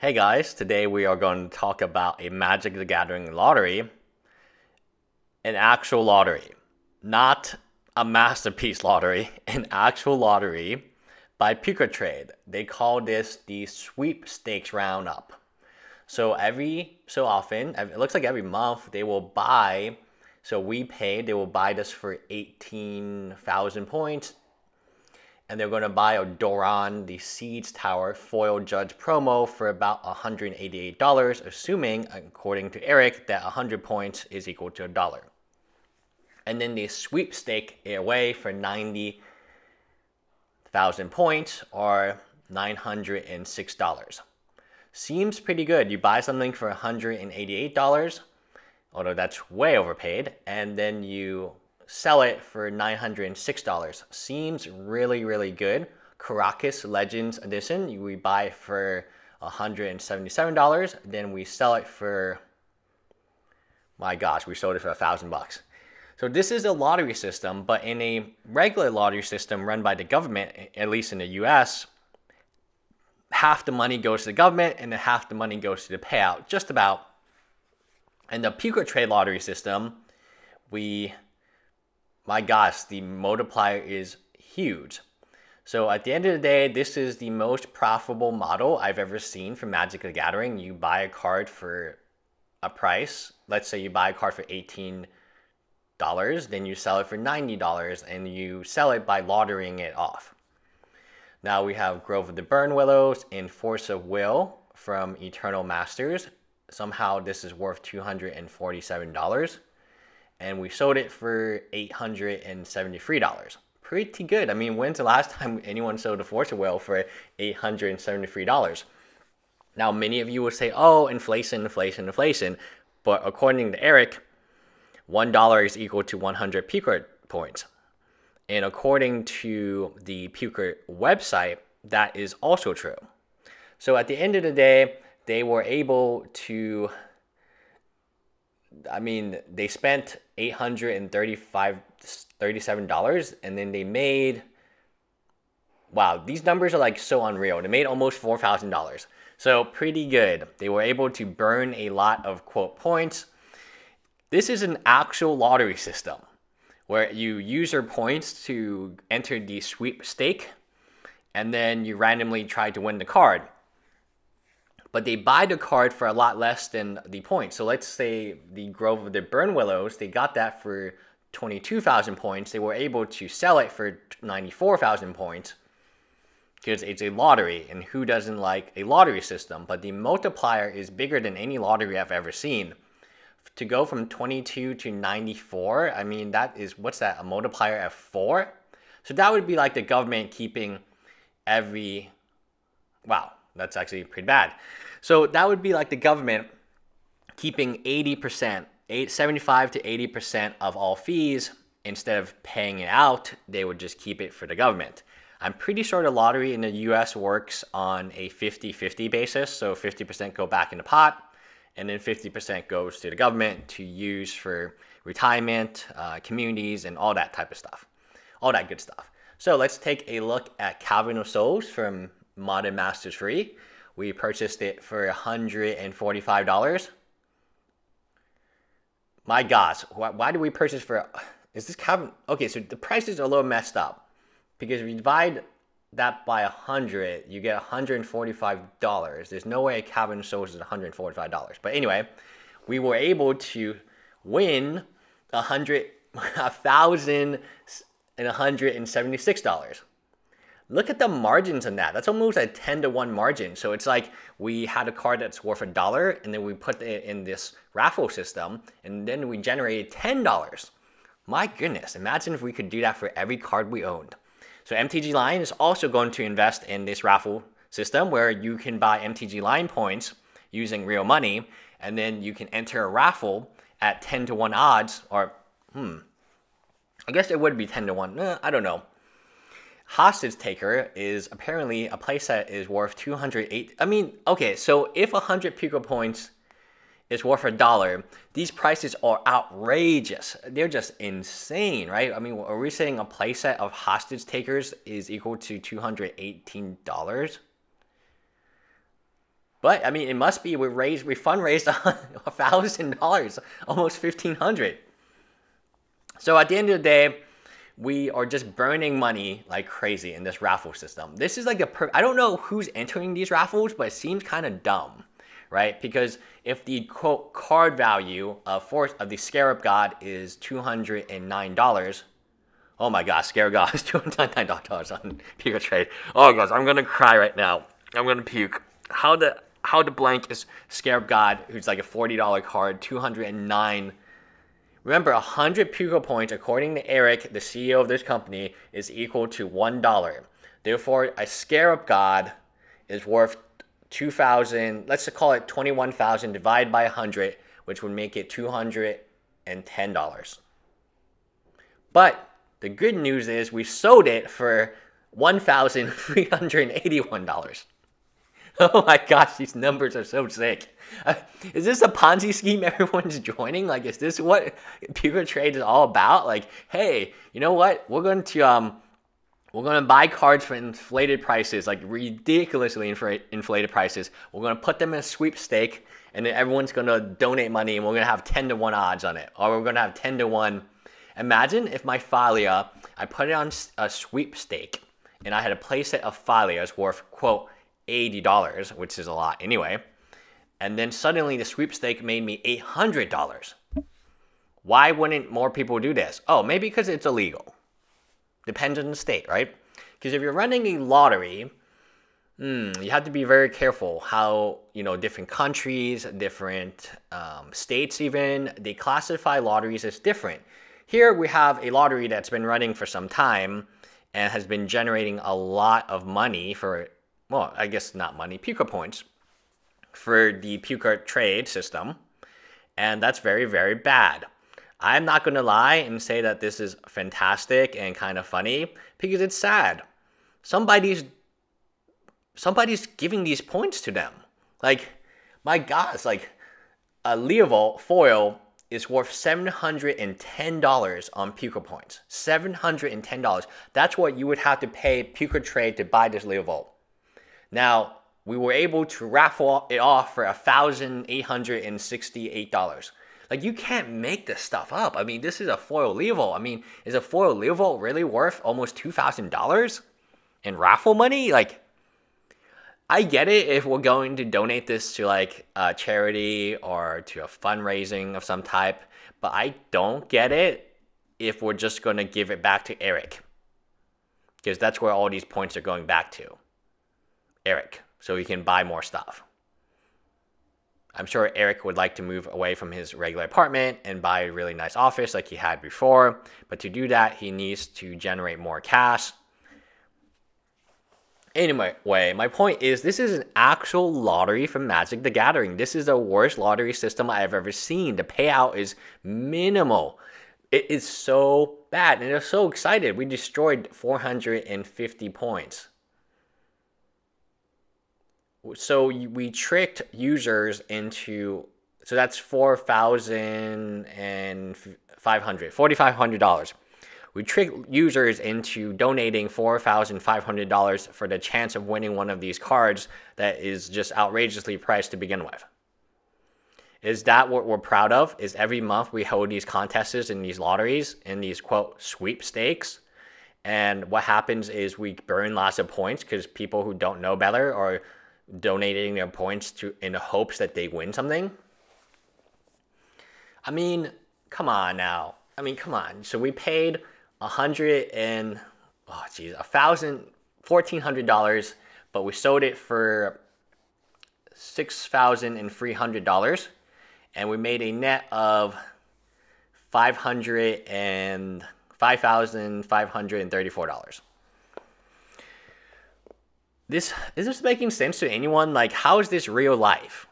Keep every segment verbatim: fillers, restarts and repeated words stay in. Hey guys, today we are going to talk about a Magic the Gathering lottery, an actual lottery, not a masterpiece lottery, an actual lottery by Pucatrade. They call this the sweepstakes roundup. So every so often, it looks like every month they will buy, so we paid, they will buy this for eighteen thousand points. And they're going to buy a Doran, the Siege Tower foil judge promo for about one hundred eighty-eight dollars, assuming, according to Eric, that one hundred points is equal to a dollar. And then they sweepstake it away for ninety thousand points, or nine hundred six dollars. Seems pretty good. You buy something for one hundred eighty-eight dollars, although that's way overpaid, and then you sell it for nine hundred six dollars. Seems really, really good. Karakas Legends Edition, we buy it for one hundred seventy-seven dollars. Then we sell it for, my gosh, we sold it for a thousand bucks. So this is a lottery system, but in a regular lottery system run by the government, at least in the U S, half the money goes to the government and then half the money goes to the payout, just about. And the Pucatrade lottery system, we... my gosh, the multiplier is huge. So at the end of the day, this is the most profitable model I've ever seen for Magic the Gathering. You buy a card for a price. Let's say you buy a card for eighteen dollars, then you sell it for ninety dollars, and you sell it by lotterying it off. Now we have Grove of the Burn Willows and Force of Will from Eternal Masters. Somehow this is worth two hundred forty-seven dollars. And we sold it for eight hundred seventy-three dollars. Pretty good. I mean, when's the last time anyone sold a Force of Will for eight hundred seventy-three dollars? Now, many of you will say, oh, inflation, inflation, inflation. But according to Eric, one dollar is equal to one hundred Pucatrade points. And according to the Pucatrade website, that is also true. So at the end of the day, they were able to... I mean, they spent eight hundred thirty-five dollars, thirty-seven dollars, and then they made, wow, these numbers are like so unreal. They made almost four thousand dollars. So pretty good. They were able to burn a lot of, quote, points. This is an actual lottery system where you use your points to enter the sweepstake, and then you randomly try to win the card. But they buy the card for a lot less than the points. So let's say the Grove of the Burn Willows, they got that for twenty-two thousand points. They were able to sell it for ninety-four thousand points because it's a lottery, and who doesn't like a lottery system? But the multiplier is bigger than any lottery I've ever seen. To go from twenty-two to ninety-four, I mean, that is, what's that, a multiplier of four? So that would be like the government keeping every, wow. That's actually pretty bad. So that would be like the government keeping eighty percent, seventy-five to eighty percent of all fees. Instead of paying it out, they would just keep it for the government. I'm pretty sure the lottery in the U S works on a fifty fifty basis. So fifty percent go back in the pot, and then fifty percent goes to the government to use for retirement, uh, communities, and all that type of stuff. All that good stuff. So let's take a look at Calvin O'Sol from Modern Masters free. We purchased it for one hundred forty-five dollars. My gosh, why, why did we purchase for... Is this Calvin... Okay, so the prices are a little messed up. Because if you divide that by one hundred, you get one hundred forty-five dollars. There's no way Calvin O'Sol is one hundred forty-five dollars. But anyway, we were able to win one thousand one hundred seventy-six dollars. Look at the margins on that. That's almost a ten to one margin. So it's like we had a card that's worth a dollar, and then we put it in this raffle system, and then we generated ten dollars. My goodness, imagine if we could do that for every card we owned. So M T G Line is also going to invest in this raffle system where you can buy M T G Line points using real money, and then you can enter a raffle at ten to one odds, or, hmm, I guess it would be ten to one. Eh, I don't know. Hostage Taker is apparently a playset is worth two hundred eight. I mean, okay, so if one hundred Pucatrade points is worth a dollar, these prices are outrageous. They're just insane, right? I mean, are we saying a playset of Hostage Takers is equal to two hundred eighteen dollars? But I mean, it must be we raised we fundraised a thousand dollars, almost fifteen hundred. So at the end of the day, we are just burning money like crazy in this raffle system. This is like the per I don't know who's entering these raffles, but it seems kind of dumb, right? Because if the quote card value of force of the Scarab God is two hundred and nine dollars. Oh my gosh, Scarab God is two hundred nine dollars on Pucatrade. Oh gosh, I'm gonna cry right now. I'm gonna puke. How the How the blank is Scarab God, who's like a forty dollar card, two hundred nine. Remember, one hundred Puca points, according to Eric, the C E O of this company, is equal to one dollar. Therefore, a Scarab God is worth two thousand, let's call it twenty-one thousand divided by one hundred, which would make it two hundred ten dollars. But the good news is we sold it for one thousand three hundred eighty-one dollars. Oh my gosh, these numbers are so sick. Uh, is this a Ponzi scheme everyone's joining? Like, is this what Pucatrade is all about? Like, hey, you know what? We're going to um, we're going to buy cards for inflated prices, like ridiculously infl inflated prices. We're going to put them in a sweepstake, and then everyone's going to donate money, and we're going to have ten to one odds on it, or we're going to have ten to one. Imagine if my Thalia, I put it on a sweepstake, and I had a playset of Thalias worth, quote, eighty dollars, which is a lot anyway, and then suddenly the sweepstake made me eight hundred dollars. Why wouldn't more people do this? Oh, maybe because it's illegal. Depends on the state, right? Because if you're running a lottery, hmm, you have to be very careful how, you know, different countries, different um, states even, they classify lotteries as different. Here we have a lottery that's been running for some time and has been generating a lot of money for, well, I guess not money, Puca points for the Pucatrade system, and that's very, very bad. I'm not going to lie and say that this is fantastic and kind of funny, because it's sad. Somebody's, somebody's giving these points to them. Like, my gosh, like, a Leovold foil is worth seven hundred ten dollars on Puca points. seven hundred ten dollars. That's what you would have to pay Pucatrade to buy this Leovold. Now, we were able to raffle it off for one thousand eight hundred sixty-eight dollars. Like, you can't make this stuff up. I mean, this is a foil Leovold. I mean, is a foil Leovold really worth almost two thousand dollars in raffle money? Like, I get it if we're going to donate this to, like, a charity or to a fundraising of some type. But I don't get it if we're just going to give it back to Eric. Because that's where all these points are going back to. Eric, so he can buy more stuff. I'm sure Eric would like to move away from his regular apartment and buy a really nice office like he had before, but to do that, he needs to generate more cash. Anyway, my point is this is an actual lottery from Magic the Gathering. This is the worst lottery system I have ever seen. The payout is minimal. It is so bad, and they're so excited. We destroyed four hundred fifty points. So we tricked users into, so that's four thousand five hundred dollars, four thousand five hundred dollars. We tricked users into donating four thousand five hundred dollars for the chance of winning one of these cards that is just outrageously priced to begin with. Is that what we're proud of? Is every month we hold these contests and these lotteries and these, quote, sweepstakes? And what happens is we burn lots of points because people who don't know better are donating their points to in the hopes that they win something. I mean, come on now. I mean, come on. So we paid a hundred and oh geez, a thousand fourteen hundred dollars, but we sold it for six thousand and three hundred dollars, and we made a net of five hundred and five thousand five hundred and thirty-four dollars. This, is this making sense to anyone? Like, how is this real life?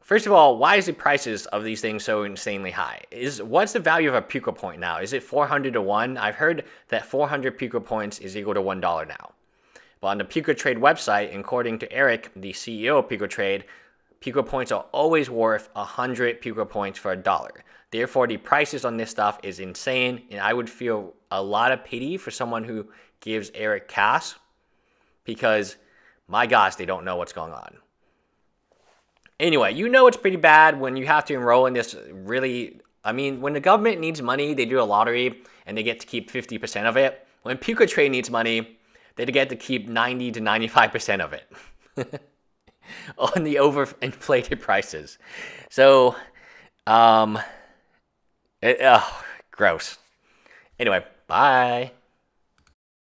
First of all, why is the prices of these things so insanely high? Is what's the value of a Puca point now? Is it four hundred to one? I've heard that four hundred Puca points is equal to one dollar now. But on the Pucatrade website, and according to Eric, the C E O of Pucatrade, Puca points are always worth one hundred Puca points for a dollar. Therefore, the prices on this stuff is insane, and I would feel a lot of pity for someone who gives Eric cash. Because, my gosh, they don't know what's going on. Anyway, you know it's pretty bad when you have to enroll in this really... I mean, when the government needs money, they do a lottery, and they get to keep fifty percent of it. When Pucatrade needs money, they get to keep ninety to ninety-five percent of it. On the overinflated prices. So, um... It, oh, gross. Anyway, bye.